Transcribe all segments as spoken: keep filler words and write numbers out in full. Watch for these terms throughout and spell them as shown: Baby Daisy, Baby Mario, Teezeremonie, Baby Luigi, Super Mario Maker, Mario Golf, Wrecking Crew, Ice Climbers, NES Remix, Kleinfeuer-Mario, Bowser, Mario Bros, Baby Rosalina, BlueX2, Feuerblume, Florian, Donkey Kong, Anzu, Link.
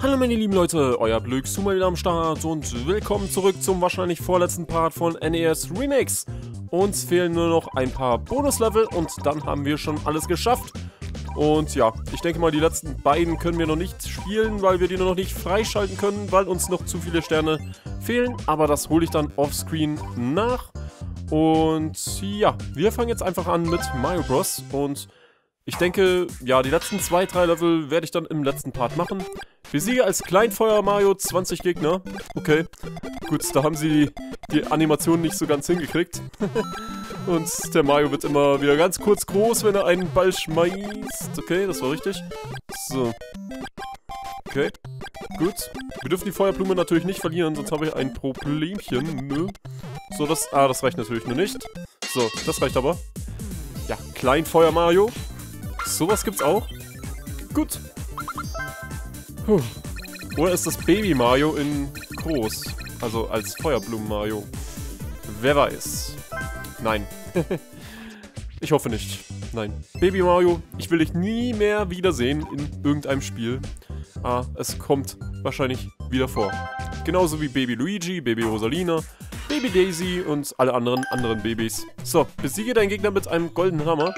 Hallo meine lieben Leute, euer BlueX zwei mal wieder am Start und willkommen zurück zum wahrscheinlich vorletzten Part von N E S Remix. Uns fehlen nur noch ein paar Bonuslevel und dann haben wir schon alles geschafft. Und ja, ich denke mal, die letzten beiden können wir noch nicht spielen, weil wir die noch nicht freischalten können, weil uns noch zu viele Sterne fehlen. Aber das hole ich dann offscreen nach. Und ja, wir fangen jetzt einfach an mit Mario Bros. Und ich denke, ja, die letzten zwei, drei Level werde ich dann im letzten Part machen. Besiege als Kleinfeuer-Mario zwanzig Gegner. Okay, gut, da haben sie die Animation nicht so ganz hingekriegt. Und der Mario wird immer wieder ganz kurz groß, wenn er einen Ball schmeißt. Okay, das war richtig. So. Okay, gut. Wir dürfen die Feuerblume natürlich nicht verlieren, sonst habe ich ein Problemchen. Nö. So, das... Ah, das reicht natürlich nur nicht. So, das reicht aber. Ja, Kleinfeuer-Mario. Sowas gibt's auch. Gut. Puh. Oder ist das Baby Mario in groß? Also als Feuerblumen Mario. Wer weiß. Nein. Ich hoffe nicht. Nein. Baby Mario, ich will dich nie mehr wiedersehen in irgendeinem Spiel. Ah, es kommt wahrscheinlich wieder vor. Genauso wie Baby Luigi, Baby Rosalina, Baby Daisy und alle anderen anderen Babys. So, besiege deinen Gegner mit einem goldenen Hammer.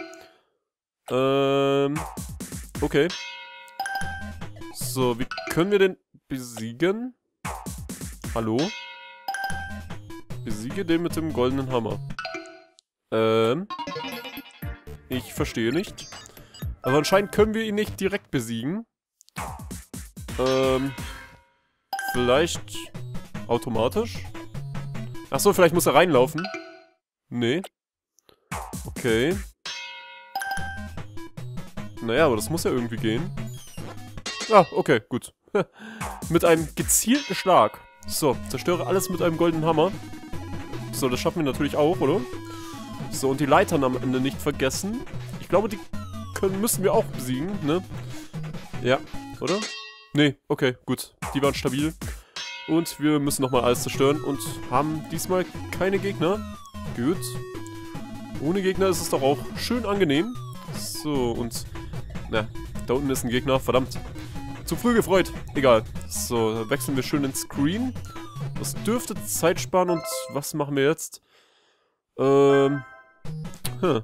Ähm, okay. So, wie können wir den besiegen? Hallo? Besiege den mit dem goldenen Hammer. Ähm, ich verstehe nicht. Also anscheinend können wir ihn nicht direkt besiegen. Ähm, vielleicht automatisch? Achso, vielleicht muss er reinlaufen. Nee. Okay. Naja, aber das muss ja irgendwie gehen. Ah, okay, gut. Mit einem gezielten Schlag. So, zerstöre alles mit einem goldenen Hammer. So, das schaffen wir natürlich auch, oder? So, und die Leitern am Ende nicht vergessen. Ich glaube, die können, müssen wir auch besiegen, ne? Ja, oder? Nee, okay, gut. Die waren stabil. Und wir müssen nochmal alles zerstören und haben diesmal keine Gegner. Gut. Ohne Gegner ist es doch auch schön angenehm. So, und... Na, da unten ist ein Gegner, verdammt. Zu früh gefreut, egal. So, dann wechseln wir schön den Screen. Das dürfte Zeit sparen und was machen wir jetzt? Ähm, hm.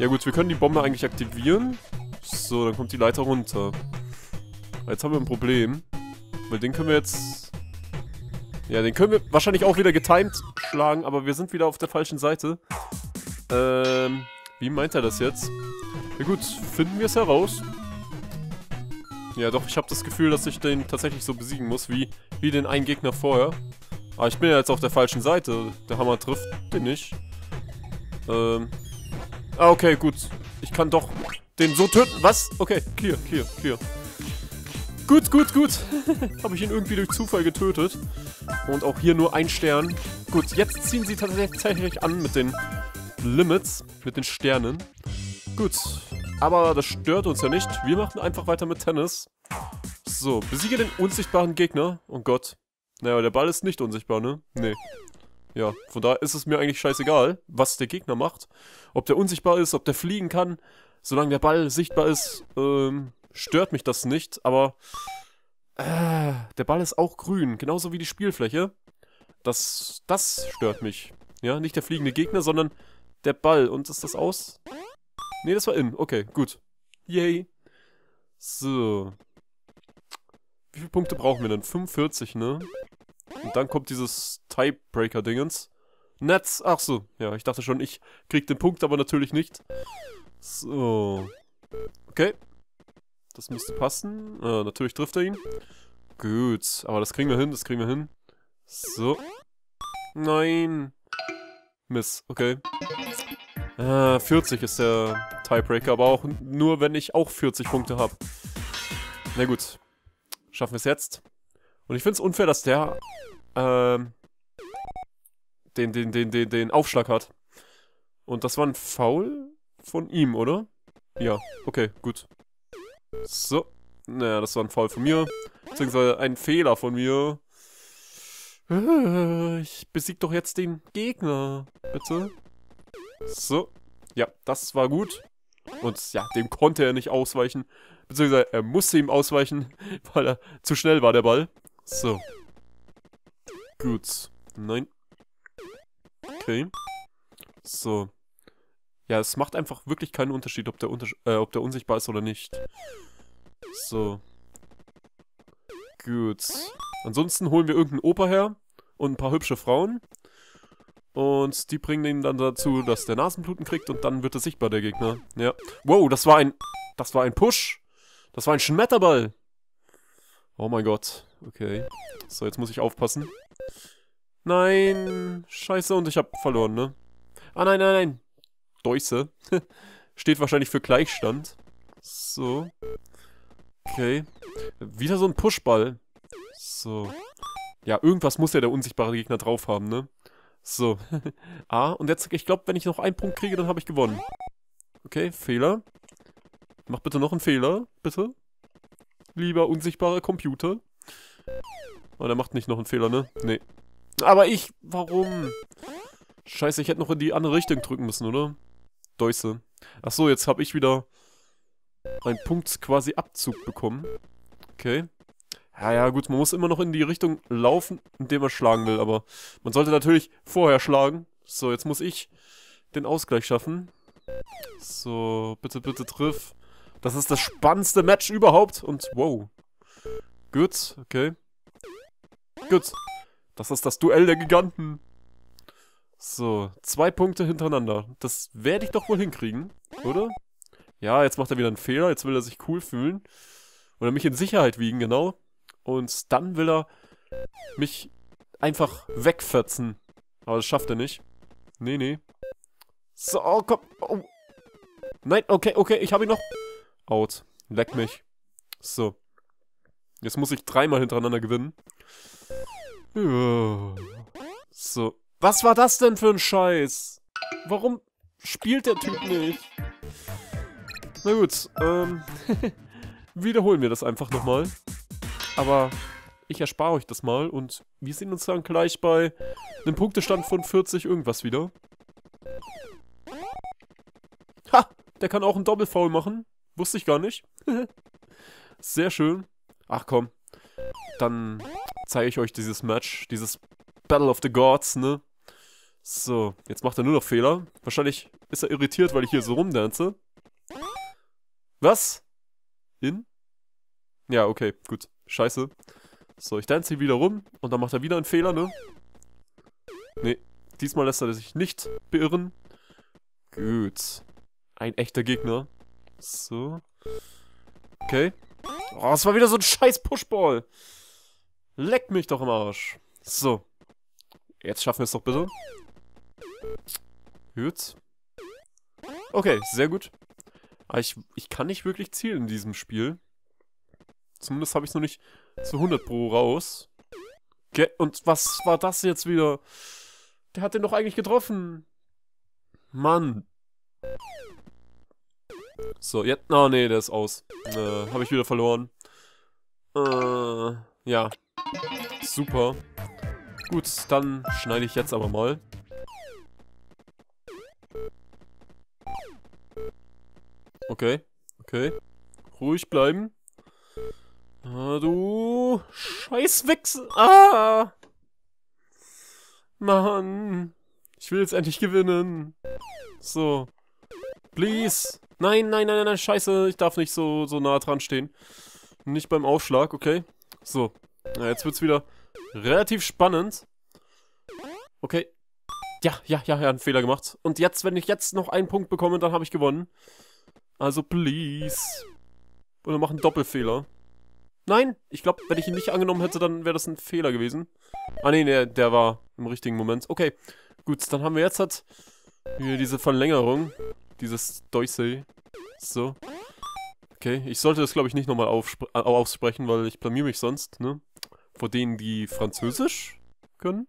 Ja gut, wir können die Bombe eigentlich aktivieren. So, dann kommt die Leiter runter. Jetzt haben wir ein Problem. Weil den können wir jetzt... Ja, den können wir wahrscheinlich auch wieder getimed schlagen, aber wir sind wieder auf der falschen Seite. Ähm, wie meint er das jetzt? Ja gut, finden wir es heraus. Ja doch, ich habe das Gefühl, dass ich den tatsächlich so besiegen muss, wie, wie den einen Gegner vorher. Aber ich bin ja jetzt auf der falschen Seite. Der Hammer trifft den nicht. Ähm. Ah, okay, gut. Ich kann doch den so töten. Was? Okay, clear, clear, clear. Gut, gut, gut. Habe ich ihn irgendwie durch Zufall getötet. Und auch hier nur ein Stern. Gut, jetzt ziehen sie tatsächlich an mit den Limits, mit den Sternen. Gut, aber das stört uns ja nicht. Wir machen einfach weiter mit Tennis. So, besiege den unsichtbaren Gegner. Oh Gott. Naja, der Ball ist nicht unsichtbar, ne? Nee. Ja, von daher ist es mir eigentlich scheißegal, was der Gegner macht. Ob der unsichtbar ist, ob der fliegen kann. Solange der Ball sichtbar ist, ähm, stört mich das nicht. Aber äh, der Ball ist auch grün, genauso wie die Spielfläche. Das, das stört mich. Ja, nicht der fliegende Gegner, sondern der Ball. Und ist das aus? Nee, das war in. Okay, gut. Yay. So. Wie viele Punkte brauchen wir denn? fünfundvierzig, ne? Und dann kommt dieses Tiebreaker-Dingens. Netz. Ach so. Ja, ich dachte schon, ich krieg den Punkt, aber natürlich nicht. So. Okay. Das müsste passen. Ah, natürlich trifft er ihn. Gut. Aber das kriegen wir hin, das kriegen wir hin. So. Nein. Miss. Okay. Ah, vierzig ist der Tiebreaker, aber auch nur, wenn ich auch vierzig Punkte habe. Na gut. Schaffen wir es jetzt. Und ich finde es unfair, dass der ähm, den, den, den, den, den Aufschlag hat. Und das war ein Foul von ihm, oder? Ja, okay, gut. So. Naja, das war ein Foul von mir. Beziehungsweise ein Fehler von mir. Ich besiege doch jetzt den Gegner. Bitte. So, ja, das war gut. Und ja, dem konnte er nicht ausweichen. Beziehungsweise er musste ihm ausweichen, weil er zu schnell war, der Ball. So. Gut. Nein. Okay. So. Ja, es macht einfach wirklich keinen Unterschied, ob der, Unters äh, ob der unsichtbar ist oder nicht. So. Gut. Ansonsten holen wir irgendeinen Opa her und ein paar hübsche Frauen. Und die bringen ihn dann dazu, dass der Nasenbluten kriegt und dann wird er sichtbar, der Gegner. Ja. Wow, das war ein... Das war ein Push. Das war ein Schmetterball. Oh mein Gott. Okay. So, jetzt muss ich aufpassen. Nein. Scheiße, und ich habe verloren, ne? Ah, nein, nein, nein. Deuße. Steht wahrscheinlich für Gleichstand. So. Okay. Wieder so ein Pushball. So. Ja, irgendwas muss ja der unsichtbare Gegner drauf haben, ne? So. Ah, und jetzt, ich glaube, wenn ich noch einen Punkt kriege, dann habe ich gewonnen. Okay, Fehler. Mach bitte noch einen Fehler, bitte. Lieber unsichtbarer Computer. Oh, der macht nicht noch einen Fehler, ne? Nee. Aber ich, warum? Scheiße, ich hätte noch in die andere Richtung drücken müssen, oder? Deuße. Achso, jetzt habe ich wieder einen Punkt quasi Abzug bekommen. Okay. Ja, ja, gut, man muss immer noch in die Richtung laufen, in der man schlagen will, aber man sollte natürlich vorher schlagen. So, jetzt muss ich den Ausgleich schaffen. So, bitte, bitte triff. Das ist das spannendste Match überhaupt und wow. Gut, okay. Gut. Das ist das Duell der Giganten. So, zwei Punkte hintereinander. Das werde ich doch wohl hinkriegen, oder? Ja, jetzt macht er wieder einen Fehler. Jetzt will er sich cool fühlen. Oder mich in Sicherheit wiegen, genau. Und dann will er mich einfach wegfetzen. Aber das schafft er nicht. Nee, nee. So, oh, komm. Oh. Nein, okay, okay, ich habe ihn noch. Out. Leck mich. So. Jetzt muss ich dreimal hintereinander gewinnen. Ja. So. Was war das denn für ein Scheiß? Warum spielt der Typ nicht? Na gut, ähm... wiederholen wir das einfach nochmal. Aber ich erspare euch das mal und wir sehen uns dann gleich bei einem Punktestand von vierzig irgendwas wieder. Ha! Der kann auch einen Doppelfoul machen. Wusste ich gar nicht. Sehr schön. Ach komm. Dann zeige ich euch dieses Match. Dieses Battle of the Gods, ne? So. Jetzt macht er nur noch Fehler. Wahrscheinlich ist er irritiert, weil ich hier so rumdance. Was? In? Ja, okay. Gut. Scheiße. So, ich dance hier wieder rum. Und dann macht er wieder einen Fehler, ne? Ne. Diesmal lässt er sich nicht beirren. Gut. Ein echter Gegner. So. Okay. Oh, es war wieder so ein scheiß Pushball. Leck mich doch im Arsch. So. Jetzt schaffen wir es doch bitte. Gut. Okay, sehr gut. Aber ich, ich kann nicht wirklich zielen in diesem Spiel. Zumindest habe ich es noch nicht zu hundert Pro raus. Okay, und was war das jetzt wieder? Der hat den doch eigentlich getroffen. Mann. So, jetzt... Oh, nee, der ist aus. Äh, habe ich wieder verloren. Äh, ja. Super. Gut, dann schneide ich jetzt aber mal. Okay, okay. Ruhig bleiben. Ah, du... Scheißwichse! Ah! Mann! Ich will jetzt endlich gewinnen. So. Please. Nein, nein, nein, nein, scheiße. Ich darf nicht so, so nah dran stehen. Nicht beim Aufschlag, okay. So. Na, jetzt wird's wieder relativ spannend. Okay. Ja, ja, ja, ja, einen Fehler gemacht. Und jetzt, wenn ich jetzt noch einen Punkt bekomme, dann habe ich gewonnen. Also, please. Oder mach einen Doppelfehler. Nein, ich glaube, wenn ich ihn nicht angenommen hätte, dann wäre das ein Fehler gewesen. Ah, nee, der, der war im richtigen Moment. Okay. Gut, dann haben wir jetzt halt hier diese Verlängerung. Dieses Doisei. So. Okay, ich sollte das, glaube ich, nicht nochmal aufspre- äh, aussprechen, weil ich blamier mich sonst, ne? Vor denen, die Französisch können.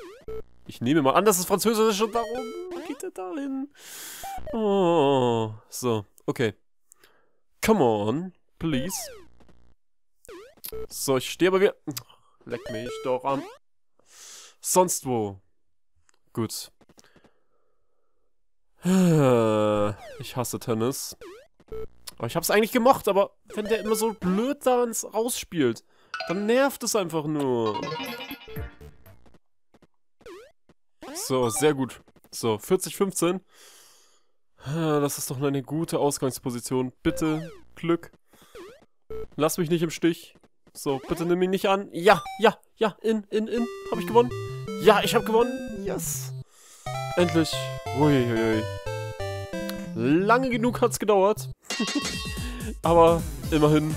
Ich nehme mal an, das ist Französisch und darum geht er dahin. Oh. So, okay. Come on, please. So, ich stehe aber wieder... Leck mich doch an. Sonst wo. Gut. Ich hasse Tennis. Aber ich hab's eigentlich gemocht, aber wenn der immer so blöd da rausspielt, dann nervt es einfach nur. So, sehr gut. So, vierzig fünfzehn. Das ist doch eine gute Ausgangsposition. Bitte, Glück. Lass mich nicht im Stich. So, bitte nimm mich nicht an. Ja, ja, ja, in, in, in. Hab ich gewonnen? Ja, ich hab gewonnen. Yes. Endlich. Uiuiui. Lange genug hat's gedauert. Aber immerhin,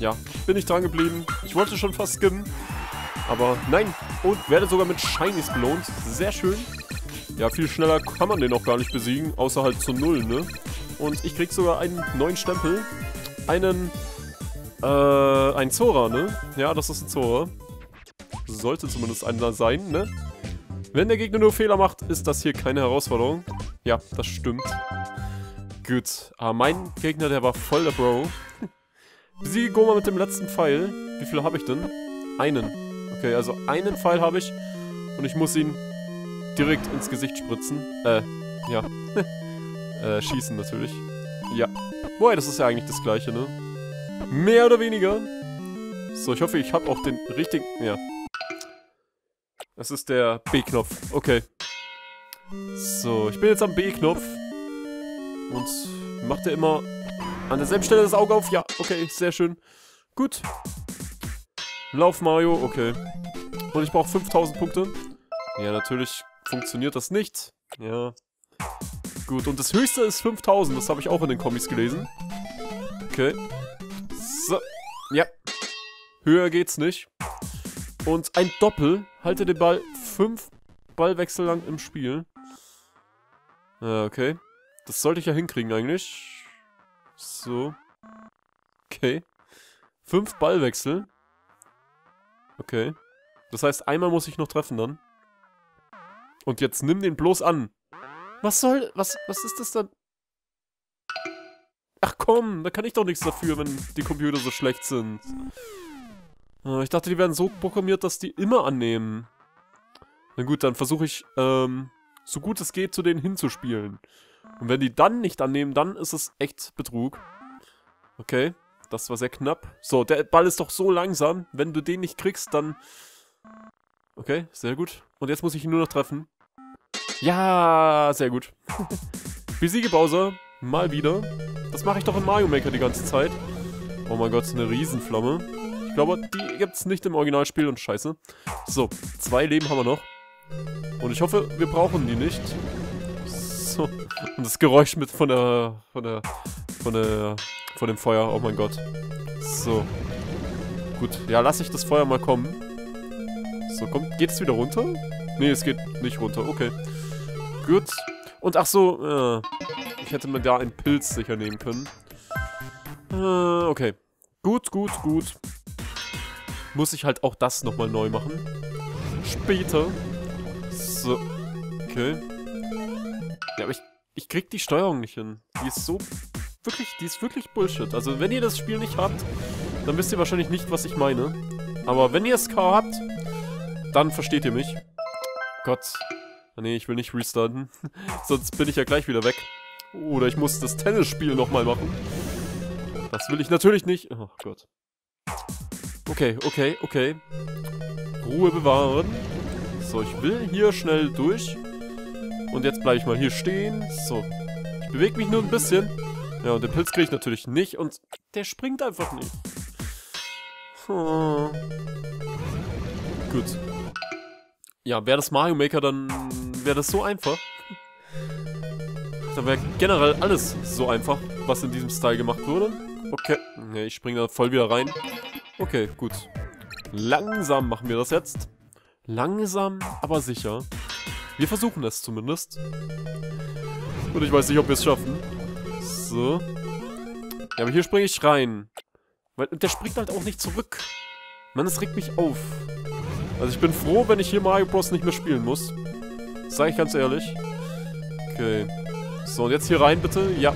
ja, bin ich dran geblieben. Ich wollte schon fast skimmen. Aber nein. Und werde sogar mit Shinies belohnt. Sehr schön. Ja, viel schneller kann man den auch gar nicht besiegen, außer halt zu null, ne? Und ich krieg sogar einen neuen Stempel. Einen, äh, ein Zora, ne? Ja, das ist ein Zora. Sollte zumindest einer sein, ne? Wenn der Gegner nur Fehler macht, ist das hier keine Herausforderung. Ja, das stimmt. Gut. Ah, mein Gegner, der war voll der Bro. Besiege Goma mit dem letzten Pfeil. Wie viele habe ich denn? Einen. Okay, also einen Pfeil habe ich. Und ich muss ihn direkt ins Gesicht spritzen. Äh, ja. äh, schießen natürlich. Ja. Boah, das ist ja eigentlich das Gleiche, ne? Mehr oder weniger. So, ich hoffe, ich habe auch den richtigen... Ja. Das ist der B-Knopf. Okay. So, ich bin jetzt am B-Knopf. Und macht er immer an derselben Stelle das Auge auf. Ja, okay, sehr schön. Gut. Lauf, Mario. Okay. Und ich brauche fünftausend Punkte. Ja, natürlich funktioniert das nicht. Ja. Gut, und das höchste ist fünftausend. Das habe ich auch in den Kommis gelesen. Okay. So. Ja. Höher geht's nicht. Und ein Doppel. Halte den Ball fünf Ballwechsel lang im Spiel. Ja, okay. Das sollte ich ja hinkriegen eigentlich. So. Okay. Fünf Ballwechsel. Okay. Das heißt, einmal muss ich noch treffen dann. Und jetzt nimm den bloß an. Was soll... Was, was ist das dann? Ach komm, da kann ich doch nichts dafür, wenn die Computer so schlecht sind. Ich dachte, die werden so programmiert, dass die immer annehmen. Na gut, dann versuche ich, ähm, so gut es geht, zu denen hinzuspielen. Und wenn die dann nicht annehmen, dann ist es echt Betrug. Okay, das war sehr knapp. So, der Ball ist doch so langsam. Wenn du den nicht kriegst, dann... Okay, sehr gut. Und jetzt muss ich ihn nur noch treffen. Ja, sehr gut. Besiege Bowser. Mal wieder. Das mache ich doch in Mario Maker die ganze Zeit. Oh mein Gott, eine Riesenflamme. Ich glaube, die gibt es nicht im Originalspiel und scheiße. So, zwei Leben haben wir noch. Und ich hoffe, wir brauchen die nicht. So. Und das Geräusch mit von der... von der... von der... von dem Feuer. Oh mein Gott. So. Gut. Ja, lasse ich das Feuer mal kommen. So, kommt, geht es wieder runter? Ne, es geht nicht runter, okay. Gut. Und ach so, äh, ich hätte mir da einen Pilz sicher nehmen können. Äh, okay. Gut, gut, gut. Muss ich halt auch das nochmal neu machen. Später. So. Okay. Ja, aber ich, ich krieg die Steuerung nicht hin. Die ist so... wirklich, die ist wirklich Bullshit. Also, wenn ihr das Spiel nicht habt, dann wisst ihr wahrscheinlich nicht, was ich meine. Aber wenn ihr es habt... dann versteht ihr mich. Gott. Nee, ich will nicht restarten. Sonst bin ich ja gleich wieder weg. Oder ich muss das Tennisspiel nochmal machen. Das will ich natürlich nicht. Oh Gott. Okay, okay, okay. Ruhe bewahren. So, ich will hier schnell durch. Und jetzt bleibe ich mal hier stehen. So. Ich bewege mich nur ein bisschen. Ja, und den Pilz kriege ich natürlich nicht. Und der springt einfach nicht. Oh. Gut. Ja, wäre das Mario Maker, dann wäre das so einfach. Dann wäre generell alles so einfach, was in diesem Style gemacht wurde. Okay. Ja, ich springe da voll wieder rein. Okay, gut. Langsam machen wir das jetzt. Langsam, aber sicher. Wir versuchen es zumindest. Und ich weiß nicht, ob wir es schaffen. So. Ja, aber hier springe ich rein. Weil der springt halt auch nicht zurück. Mann, das regt mich auf. Also ich bin froh, wenn ich hier Mario Bros. Nicht mehr spielen muss. Sag ich ganz ehrlich. Okay. So, und jetzt hier rein bitte. Ja.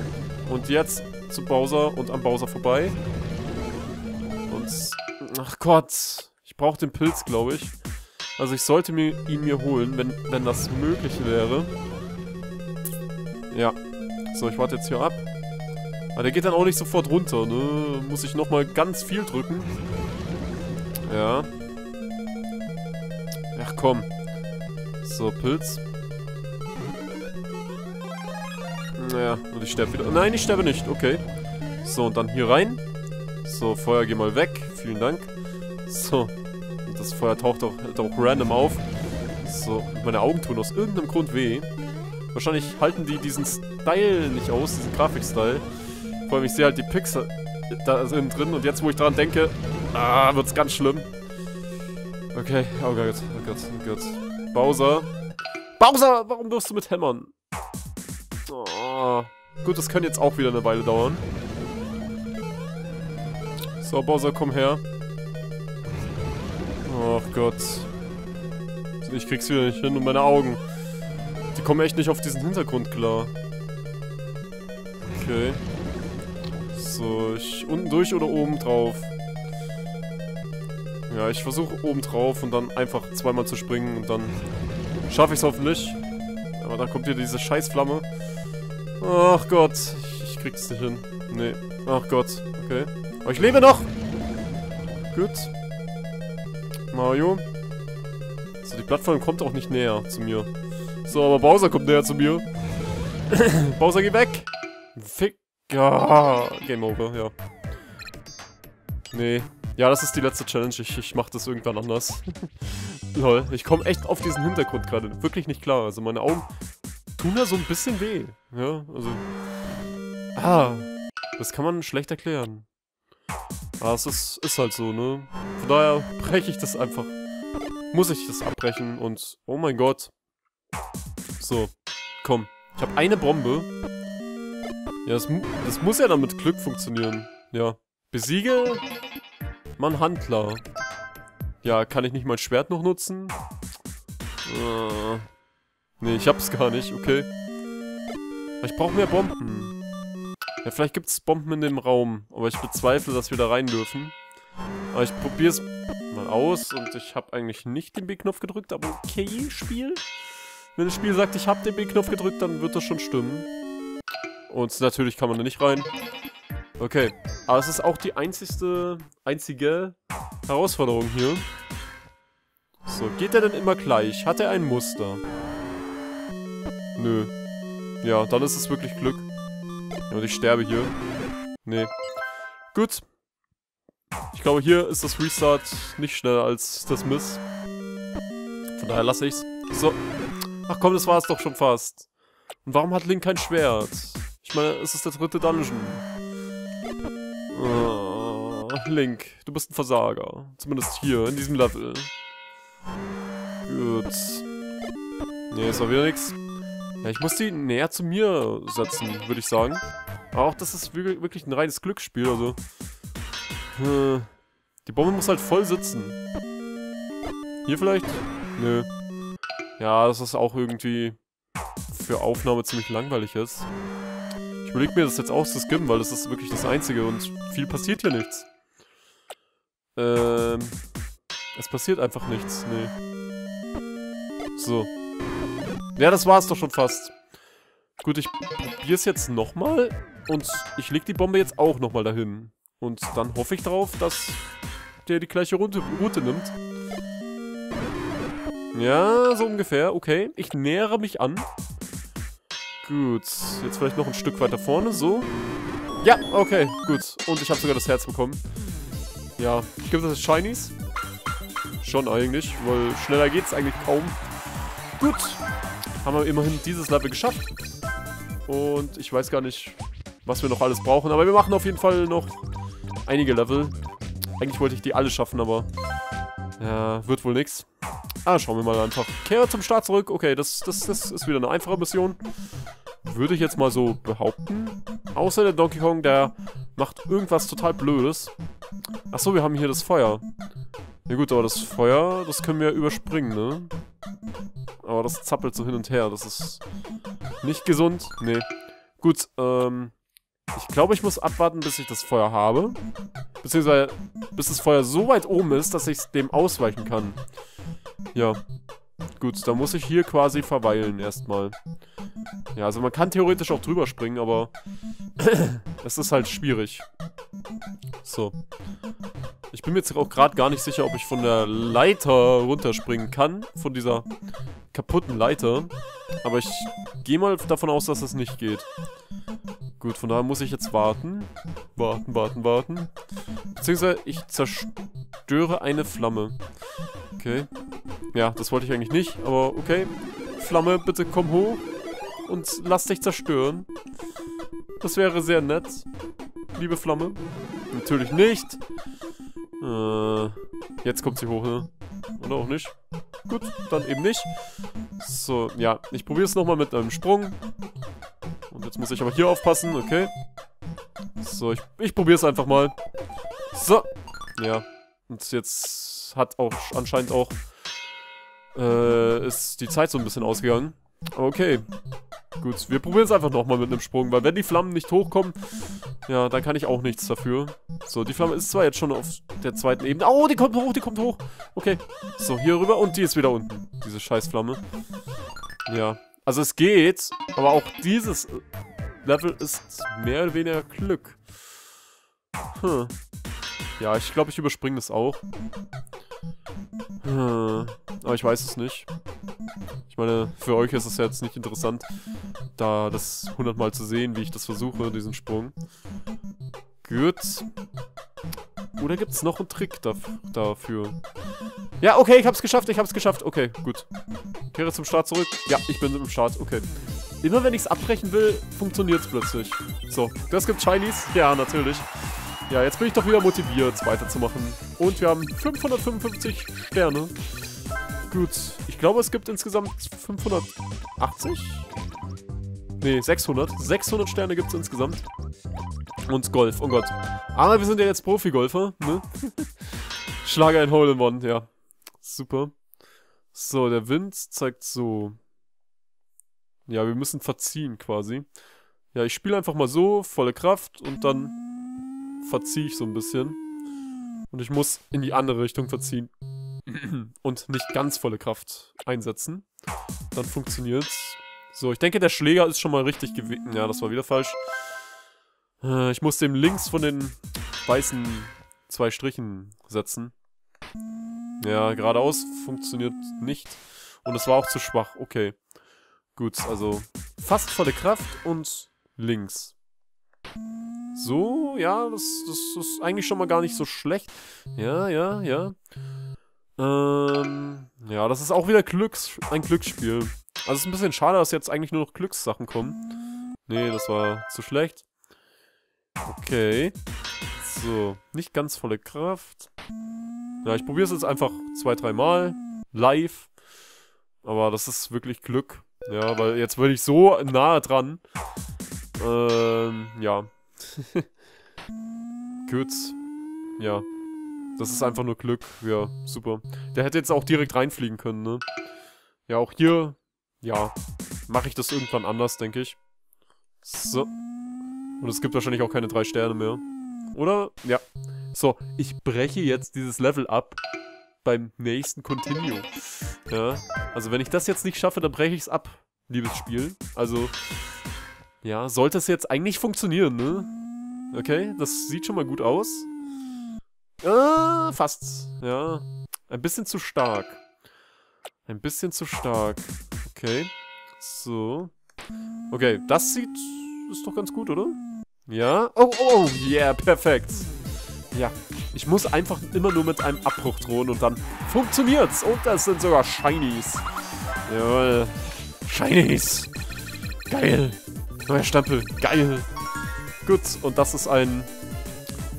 Und jetzt zu Bowser und am Bowser vorbei. Und... ach Gott. Ich brauche den Pilz, glaube ich. Also ich sollte mir ihn mir holen, wenn, wenn das möglich wäre. Ja. So, ich warte jetzt hier ab. Aber der geht dann auch nicht sofort runter, ne? Muss ich nochmal ganz viel drücken. Ja. Ach komm. So, Pilz. Naja, und ich sterbe wieder. Nein, ich sterbe nicht. Okay. So, und dann hier rein. So, Feuer, geh mal weg. Vielen Dank. So. Das Feuer taucht auch, auch random auf. So, meine Augen tun aus irgendeinem Grund weh. Wahrscheinlich halten die diesen Style nicht aus, diesen Grafikstyle. Vor allem, ich sehe halt die Pixel da sind drin und jetzt, wo ich dran denke, ah, wird's ganz schlimm. Okay, oh Gott, oh Gott, oh Gott. Bowser. Bowser, warum wirst du mit Hämmern? Oh. Gut, das kann jetzt auch wieder eine Weile dauern. So, Bowser, komm her. Oh Gott. Ich krieg's wieder nicht hin und meine Augen. Die kommen echt nicht auf diesen Hintergrund klar. Okay. So, ich unten durch oder oben drauf? Ja, ich versuche oben drauf und dann einfach zweimal zu springen und dann schaffe ich es hoffentlich. Aber dann kommt hier diese Scheißflamme. Ach Gott, ich, ich krieg's nicht hin. Nee, ach Gott, okay. Aber ich lebe noch! Gut. Mario. So, die Plattform kommt auch nicht näher zu mir. So, aber Bowser kommt näher zu mir. Bowser, geh weg! Fick. Ah, Game Over, ja. Nee. Ja, das ist die letzte Challenge. Ich, ich mach das irgendwann anders. Lol. Ich komme echt auf diesen Hintergrund gerade. Wirklich nicht klar. Also meine Augen tun da so ein bisschen weh. Ja, also. Ah. Das kann man schlecht erklären. Ah, es ist, ist halt so, ne? Von daher breche ich das einfach. Muss ich das abbrechen und... Oh mein Gott. So. Komm. Ich habe eine Bombe. Ja, das, das muss ja dann mit Glück funktionieren. Ja. Besiege... Mann, Handler. Ja, kann ich nicht mein Schwert noch nutzen? Äh, nee, ich hab's gar nicht, okay. Ich brauche mehr Bomben. Ja, vielleicht gibt's Bomben in dem Raum. Aber ich bezweifle, dass wir da rein dürfen. Aber ich probier's mal aus. Und ich habe eigentlich nicht den B-Knopf gedrückt. Aber okay, Spiel. Wenn das Spiel sagt, ich habe den B-Knopf gedrückt, dann wird das schon stimmen. Und natürlich kann man da nicht rein. Okay, aber es ist auch die einzigste, einzige Herausforderung hier. So, geht er denn immer gleich? Hat er ein Muster? Nö. Ja, dann ist es wirklich Glück. Ja, und ich sterbe hier. Nee. Gut. Ich glaube, hier ist das Restart nicht schneller als das Miss. Von daher lasse ich's. So. Ach komm, das war's doch schon fast. Und warum hat Link kein Schwert? Ich meine, es ist der dritte Dungeon. Oh, Link, du bist ein Versager. Zumindest hier, in diesem Level. Gut. Nee, ist auch wieder nix. Ja, ich muss die näher zu mir setzen, würde ich sagen. Aber auch das ist wirklich ein reines Glücksspiel, also. Die Bombe muss halt voll sitzen. Hier vielleicht? Nö. Ja, das ist auch irgendwie für Aufnahme ziemlich langweilig ist. Ich überlege mir das jetzt auch zu skimmen, weil das ist wirklich das Einzige und viel passiert hier nichts. Ähm, es passiert einfach nichts, nee. So. Ja, das war's doch schon fast. Gut, ich probiere es jetzt nochmal und ich lege die Bombe jetzt auch nochmal dahin. Und dann hoffe ich drauf, dass der die gleiche Route nimmt. Ja, so ungefähr, okay. Ich nähere mich an. Gut, jetzt vielleicht noch ein Stück weiter vorne, so. Ja, okay, gut. Und ich habe sogar das Herz bekommen. Ja, ich gebe das Shinies. Schon eigentlich, weil schneller geht's eigentlich kaum. Gut, haben wir immerhin dieses Level geschafft. Und ich weiß gar nicht, was wir noch alles brauchen. Aber wir machen auf jeden Fall noch einige Level. Eigentlich wollte ich die alle schaffen, aber ja, wird wohl nix. Ah, schauen wir mal einfach. Kehre zum Start zurück. Okay, das, das, das ist wieder eine einfache Mission. Würde ich jetzt mal so behaupten. Außer der Donkey Kong, der macht irgendwas total Blödes. Achso, wir haben hier das Feuer. Ja gut, aber das Feuer, das können wir ja überspringen, ne? Aber das zappelt so hin und her. Das ist nicht gesund. Nee. Gut, ähm... ich glaube, ich muss abwarten, bis ich das Feuer habe. Beziehungsweise, bis das Feuer so weit oben ist, dass ich dem ausweichen kann. Ja. Gut, dann muss ich hier quasi verweilen erstmal. Ja, also man kann theoretisch auch drüber springen, aber Es ist halt schwierig. So. Ich bin mir jetzt auch gerade gar nicht sicher, ob ich von der Leiter runterspringen kann. Von dieser kaputten Leiter. Aber ich gehe mal davon aus, dass das nicht geht. Gut, von daher muss ich jetzt warten. Warten, warten, warten. Beziehungsweise ich zerstöre eine Flamme. Okay. Ja, das wollte ich eigentlich nicht, aber okay. Flamme, bitte komm hoch. Und lass dich zerstören. Das wäre sehr nett. Liebe Flamme. Natürlich nicht. Äh, jetzt kommt sie hoch, ne? Oder auch nicht. Gut, dann eben nicht. So, ja. Ich probiere es nochmal mit einem Sprung. Und jetzt muss ich aber hier aufpassen, okay. So, ich, ich probiere es einfach mal. So. Ja. Und jetzt hat auch anscheinend auch... Äh, ist die Zeit so ein bisschen ausgegangen. Okay. Gut, wir probieren es einfach nochmal mit einem Sprung, weil wenn die Flammen nicht hochkommen, ja, dann kann ich auch nichts dafür. So, die Flamme ist zwar jetzt schon auf der zweiten Ebene. Oh, die kommt hoch, die kommt hoch. Okay, so, hier rüber und die ist wieder unten, diese Scheißflamme. Ja, also es geht, aber auch dieses Level ist mehr oder weniger Glück. Hm. Ja, ich glaube, ich überspringe das auch. Hm. Aber ich weiß es nicht. Ich meine, für euch ist es jetzt nicht interessant, da das hundertmal zu sehen, wie ich das versuche, diesen Sprung. Gut. Oder gibt es noch einen Trick dafür? Ja, okay, ich hab's geschafft, ich hab's geschafft. Okay, gut. Kehre zum Start zurück. Ja, ich bin im Start, okay. Immer wenn ich es abbrechen will, funktioniert es plötzlich. So, das gibt Shinies. Ja, natürlich. Ja, jetzt bin ich doch wieder motiviert, weiterzumachen. Und wir haben fünfhundertfünfundfünfzig Sterne. Gut, ich glaube, es gibt insgesamt fünfhundertachtzig? Ne, sechshundert. sechshundert Sterne gibt es insgesamt. Und Golf, oh Gott. Aber wir sind ja jetzt Profi-Golfer, ne? Schlage ein Hole-in-One, ja. Super. So, der Wind zeigt so. Ja, wir müssen verziehen quasi. Ja, ich spiele einfach mal so, volle Kraft und dann verziehe ich so ein bisschen. Und ich muss in die andere Richtung verziehen. Und nicht ganz volle Kraft einsetzen. Dann funktioniert's. So, ich denke, der Schläger ist schon mal richtig gewesen. Ja, das war wieder falsch. Äh, ich muss dem links von den weißen zwei Strichen setzen. Ja, geradeaus funktioniert nicht. Und es war auch zu schwach. Okay. Gut, also fast volle Kraft und links. So, ja, das, das ist eigentlich schon mal gar nicht so schlecht. Ja, ja, ja. Ähm, ja, das ist auch wieder Glücks ein Glücksspiel. Also es ist ein bisschen schade, dass jetzt eigentlich nur noch Glückssachen kommen. Nee, das war zu schlecht. Okay. So, nicht ganz volle Kraft. Ja, ich probiere es jetzt einfach zwei, drei Mal. Live. Aber das ist wirklich Glück. Ja, weil jetzt bin ich so nahe dran. Ähm, ja. Gut. Ja. Das ist einfach nur Glück. Ja, super. Der hätte jetzt auch direkt reinfliegen können, ne? Ja, auch hier, ja, mache ich das irgendwann anders, denke ich. So. Und es gibt wahrscheinlich auch keine drei Sterne mehr. Oder? Ja. So, ich breche jetzt dieses Level ab beim nächsten Continue. Ja, also wenn ich das jetzt nicht schaffe, dann breche ich es ab, liebes Spiel. Also, ja, sollte es jetzt eigentlich funktionieren, ne? Okay, das sieht schon mal gut aus. Ah, fast. Ja. Ein bisschen zu stark. Ein bisschen zu stark. Okay. So. Okay, das sieht... Ist doch ganz gut, oder? Ja. Oh, oh, oh. Yeah, perfekt. Ja. Ich muss einfach immer nur mit einem Abbruch drohen und dann funktioniert's. Und das sind sogar Shinies. Jawohl. Shinies. Geil. Neuer Stempel. Geil. Gut. Und das ist ein...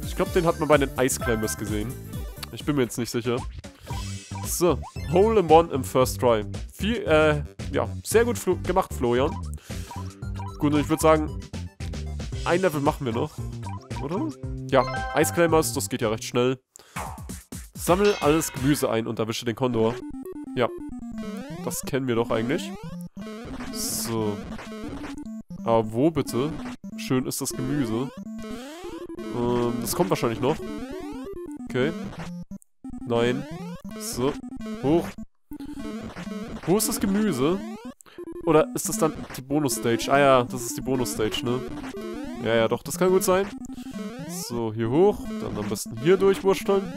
Ich glaube, den hat man bei den Ice Climbers gesehen. Ich bin mir jetzt nicht sicher. So, Hole in One im First Try. Viel, äh, ja, sehr gut Flo gemacht, Florian. Gut, und ich würde sagen, ein Level machen wir noch, oder? Ja, Ice Climbers, das geht ja recht schnell. Sammel alles Gemüse ein und erwische den Kondor. Ja, das kennen wir doch eigentlich. So. Aber wo bitte? Schön ist das Gemüse. Das kommt wahrscheinlich noch. Okay. Nein. So. Hoch. Wo ist das Gemüse? Oder ist das dann die Bonus-Stage? Ah ja, das ist die Bonus-Stage, ne? Ja, ja, doch, das kann gut sein. So, hier hoch. Dann am besten hier durchwurschteln.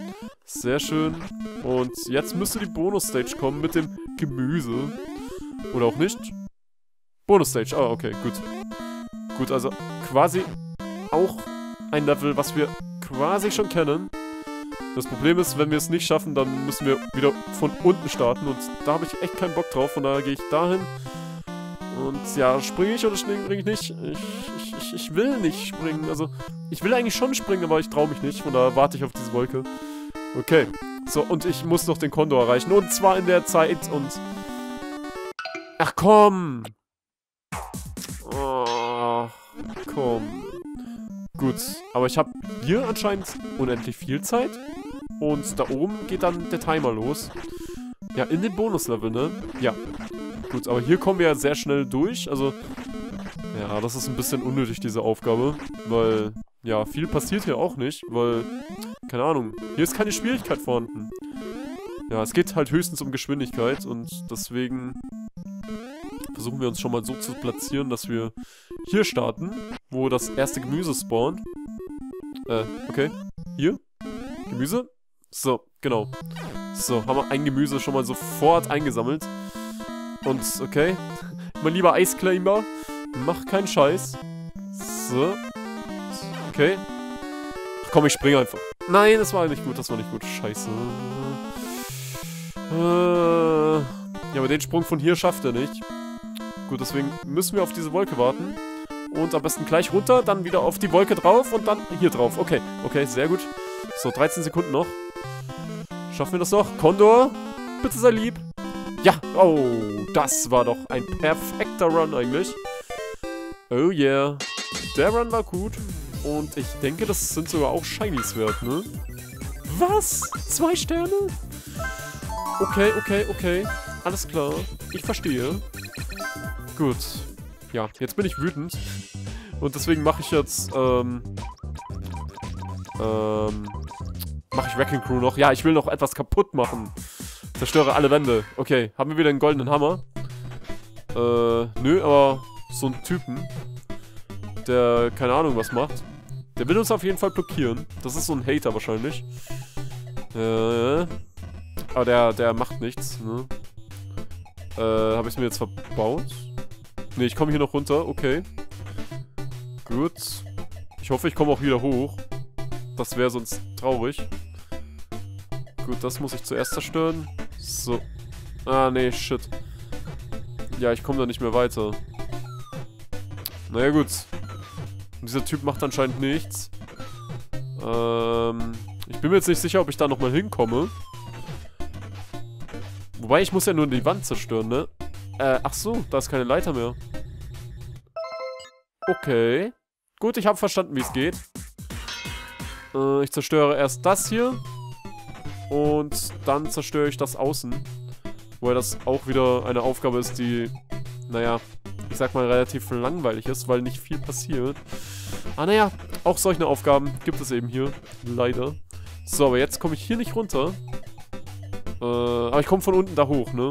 Sehr schön. Und jetzt müsste die Bonus-Stage kommen mit dem Gemüse. Oder auch nicht. Bonus-Stage. Ah, okay, gut. Gut, also quasi auch ein Level, was wir quasi schon kennen. Das Problem ist, wenn wir es nicht schaffen, dann müssen wir wieder von unten starten. Und da habe ich echt keinen Bock drauf. Von daher gehe ich dahin. Und ja, springe ich oder springe ich nicht? Ich, ich, ich, ich will nicht springen. Also, ich will eigentlich schon springen, aber ich traue mich nicht. Von daher warte ich auf diese Wolke. Okay. So, und ich muss noch den Kondor erreichen. Und zwar in der Zeit und... Ach, komm! Oh, komm. Gut, aber ich habe hier anscheinend unendlich viel Zeit. Und da oben geht dann der Timer los. Ja, in den Bonuslevel, ne? Ja. Gut, aber hier kommen wir ja sehr schnell durch, also... Ja, das ist ein bisschen unnötig, diese Aufgabe, weil... Ja, viel passiert hier auch nicht, weil... Keine Ahnung, hier ist keine Schwierigkeit vorhanden. Ja, es geht halt höchstens um Geschwindigkeit und deswegen... Versuchen wir uns schon mal so zu platzieren, dass wir hier starten, wo das erste Gemüse spawnt. Äh, okay. Hier. Gemüse. So, genau. So, haben wir ein Gemüse schon mal sofort eingesammelt. Und, okay. Mein lieber Ice Climber, mach keinen Scheiß. So. Okay. Ach komm, ich springe einfach. Nein, das war nicht gut, das war nicht gut. Scheiße. Äh, ja, aber den Sprung von hier schafft er nicht. Gut, deswegen müssen wir auf diese Wolke warten. Und am besten gleich runter, dann wieder auf die Wolke drauf und dann hier drauf. Okay, okay, sehr gut. So, dreizehn Sekunden noch. Schaffen wir das noch? Kondor, bitte sei lieb. Ja, oh, das war doch ein perfekter Run eigentlich. Oh yeah, der Run war gut. Und ich denke, das sind sogar auch Shinies wert, ne? Was? Zwei Sterne? Okay, okay, okay. Alles klar, ich verstehe. Gut. Ja, jetzt bin ich wütend. Und deswegen mache ich jetzt, ähm... Ähm... mache ich Wrecking Crew noch. Ja, ich will noch etwas kaputt machen. Zerstöre alle Wände. Okay, haben wir wieder einen goldenen Hammer? Äh, nö, aber so einen Typen, der keine Ahnung was macht. Der will uns auf jeden Fall blockieren. Das ist so ein Hater wahrscheinlich. Äh, aber der, der macht nichts, ne? Äh, habe ich es mir jetzt verbaut? Ne, ich komme hier noch runter, okay. Gut. Ich hoffe, ich komme auch wieder hoch. Das wäre sonst traurig. Gut, das muss ich zuerst zerstören. So. Ah, nee, shit. Ja, ich komme da nicht mehr weiter. Naja, gut. Und dieser Typ macht anscheinend nichts. Ähm, ich bin mir jetzt nicht sicher, ob ich da nochmal hinkomme. Wobei, ich muss ja nur die Wand zerstören, ne? Äh, ach so, da ist keine Leiter mehr. Okay. Gut, ich habe verstanden, wie es geht. Äh, ich zerstöre erst das hier. Und dann zerstöre ich das außen. Weil das auch wieder eine Aufgabe ist, die, naja, ich sag mal, relativ langweilig ist, weil nicht viel passiert. Ah, naja, auch solche Aufgaben gibt es eben hier. Leider. So, aber jetzt komme ich hier nicht runter. Äh, aber ich komme von unten da hoch, ne?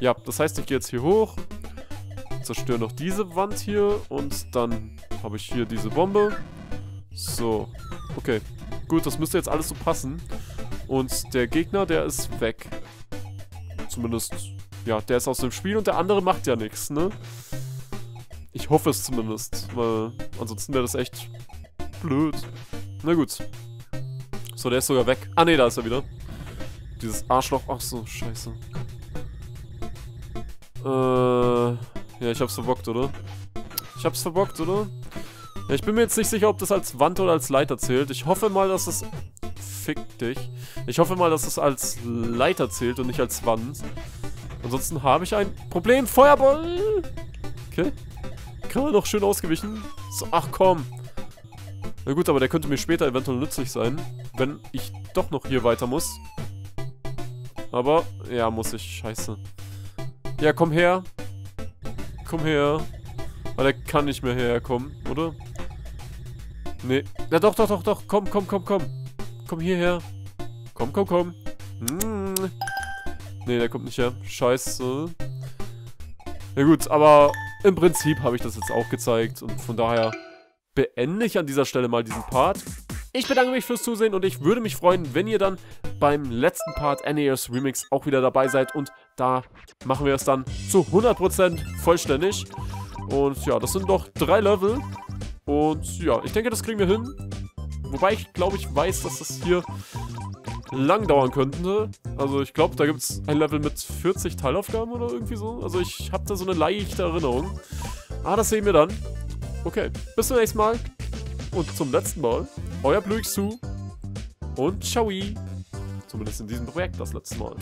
Ja, das heißt, ich gehe jetzt hier hoch. Zerstöre noch diese Wand hier. Und dann habe ich hier diese Bombe. So. Okay. Gut, das müsste jetzt alles so passen. Und der Gegner, der ist weg. Zumindest, ja, der ist aus dem Spiel und der andere macht ja nichts, ne? Ich hoffe es zumindest, weil ansonsten wäre das echt blöd. Na gut. So, der ist sogar weg. Ah, ne, da ist er wieder. Dieses Arschloch. Ach so, scheiße. Äh, ja, ich hab's verbockt, oder? Ich hab's verbockt, oder? Ja, ich bin mir jetzt nicht sicher, ob das als Wand oder als Leiter zählt. Ich hoffe mal, dass es... Fick dich. Ich hoffe mal, dass es als Leiter zählt und nicht als Wand. Ansonsten habe ich ein Problem. Feuerball! Okay. Gerade noch schön ausgewichen. So, ach komm. Na gut, aber der könnte mir später eventuell nützlich sein, wenn ich doch noch hier weiter muss. Aber, ja, muss ich. Scheiße. Ja, komm her. Komm her. Aber der kann nicht mehr herkommen, oder? Nee. Ja, doch, doch, doch, doch. Komm, komm, komm, komm. Komm hierher. Komm, komm, komm. Hm. Nee, der kommt nicht her. Scheiße. Ja gut, aber im Prinzip habe ich das jetzt auch gezeigt. Und von daher beende ich an dieser Stelle mal diesen Part. Ich bedanke mich fürs Zusehen und ich würde mich freuen, wenn ihr dann beim letzten Part N E S Remix auch wieder dabei seid. Und da machen wir es dann zu hundert Prozent vollständig. Und ja, das sind doch drei Level. Und ja, ich denke, das kriegen wir hin. Wobei ich glaube, ich weiß, dass das hier lang dauern könnte. Also ich glaube, da gibt es ein Level mit vierzig Teilaufgaben oder irgendwie so. Also ich habe da so eine leichte Erinnerung. Ah, das sehen wir dann. Okay, bis zum nächsten Mal. Und zum letzten Mal, euer BlueX zwei und ciao. Zumindest in diesem Projekt das letzte Mal.